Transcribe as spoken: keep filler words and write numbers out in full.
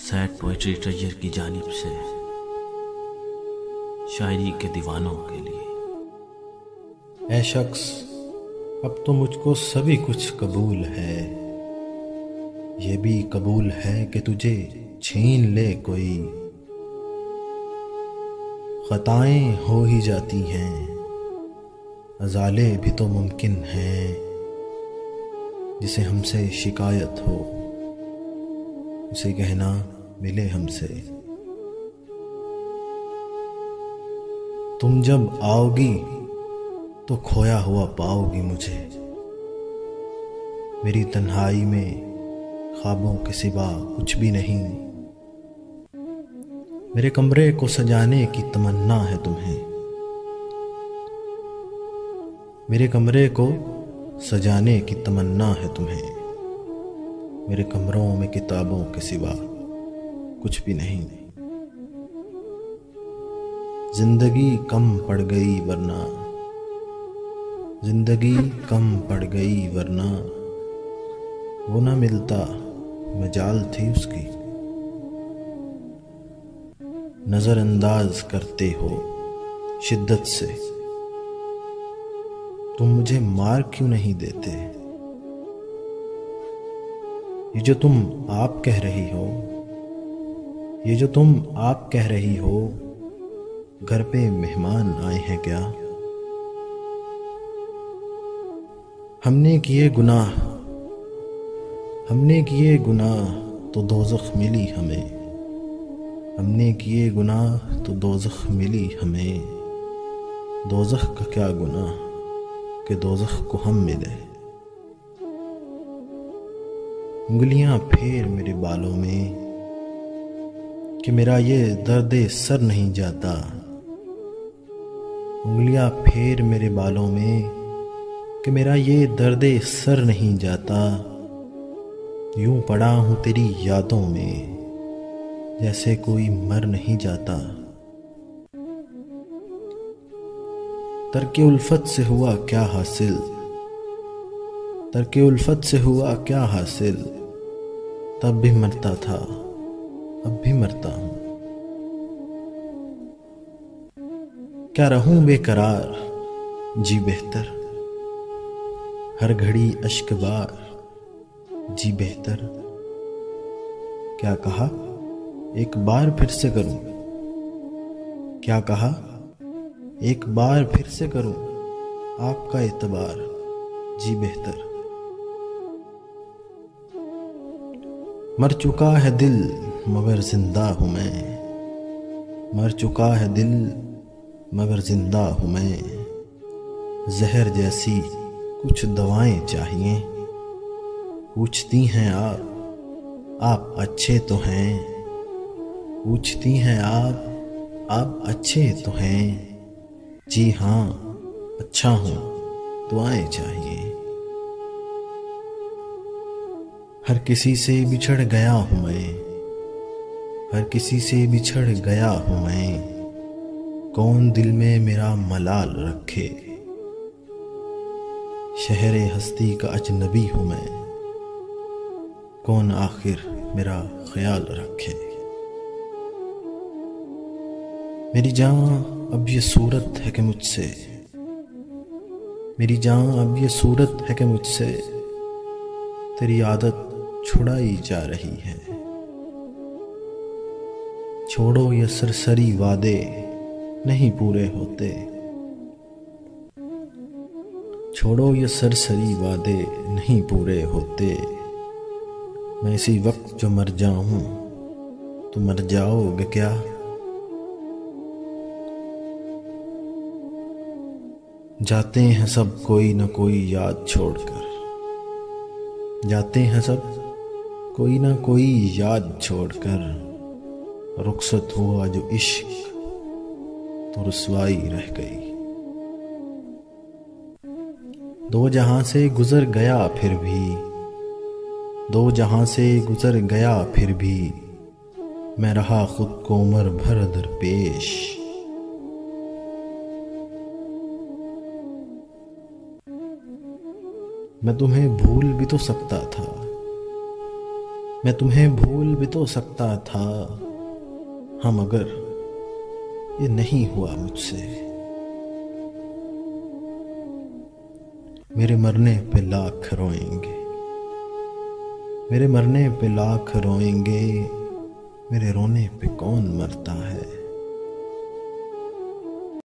Sad poetry treasure की जानिब से शायरी के दीवानों के लिए। ऐ शख्स अब तो मुझको सभी कुछ कबूल है, ये भी कबूल है कि तुझे छीन ले कोई। खताएं हो ही जाती हैं, अजाले भी तो मुमकिन हैं। जिसे हमसे शिकायत हो उसे कहना मिले हमसे। तुम जब आओगी तो खोया हुआ पाओगी मुझे, मेरी तन्हाई में ख्वाबों के सिवा कुछ भी नहीं। मेरे कमरे को सजाने की तमन्ना है तुम्हें, मेरे कमरे को सजाने की तमन्ना है तुम्हें। मेरे कमरों में किताबों के सिवा कुछ भी नहीं। जिंदगी कम पड़ गई वरना, जिंदगी कम पड़ गई वरना वो ना मिलता मजाल थी उसकी। नज़रअंदाज करते हो शिद्दत से, तुम मुझे मार क्यों नहीं देते। ये जो तुम आप कह रही हो, ये जो तुम आप कह रही हो, घर पे मेहमान आए हैं क्या। हमने किए गुनाह, हमने किए गुनाह तो दोज़ख मिली हमें, हमने किए गुनाह तो दोज़ख मिली हमें। दोज़ख का क्या गुनाह कि दोज़ख को हम मिले। उंगलियां फेर मेरे बालों में कि मेरा ये दर्द सर नहीं जाता। उंगलियां फेर मेरे बालों में कि मेरा ये दर्द सर नहीं जाता। यूं पड़ा हूँ तेरी यादों में जैसे कोई मर नहीं जाता। तरके उल्फत से हुआ क्या हासिल, तरके उल्फत से हुआ क्या हासिल। तब भी मरता था अब भी मरता हूँ। क्या रहूं बेकरार जी बेहतर, हर घड़ी अश्कबार जी बेहतर। क्या कहा एक बार फिर से करूं, क्या कहा एक बार फिर से करूं आपका एतबार जी बेहतर। मर चुका है दिल मगर जिंदा हूं मैं, मर चुका है दिल मगर जिंदा हूं मैं। जहर जैसी कुछ दवाएं चाहिए, पूछती हैं आप आप अच्छे तो हैं, पूछती हैं आप आप अच्छे तो हैं। जी हाँ अच्छा हूँ दुआएं चाहिए। हर किसी से बिछड़ गया हूँ मैं, हर किसी से बिछड़ गया हूँ मैं। कौन दिल में मेरा मलाल रखे, शहरे हस्ती का अजनबी हूँ मैं। कौन आखिर मेरा ख्याल रखे। मेरी जान अब ये सूरत है कि मुझसे, मेरी जान अब ये सूरत है कि मुझसे तेरी आदत छुड़ाई जा रही है। छोड़ो ये सरसरी वादे नहीं पूरे होते, छोड़ो ये सरसरी वादे नहीं पूरे होते। मैं इसी वक्त जो मर जाऊं तो मर जाओगे क्या। जाते हैं सब कोई न कोई याद छोड़कर, जाते हैं सब कोई न कोई याद छोड़कर। रुखसत हुआ जो इश्क तो रुसवाई रह गई। दो जहां से गुजर गया फिर भी, दो जहां से गुजर गया फिर भी। मैं रहा खुद को उम्र भर दरपेश। मैं तुम्हें भूल भी तो सकता था, मैं तुम्हें भूल भी तो सकता था, हाँ मगर ये नहीं हुआ मुझसे। मेरे मरने पे लाख रोएंगे, मेरे मरने पे लाख रोएंगे, मेरे रोने पे कौन मरता है।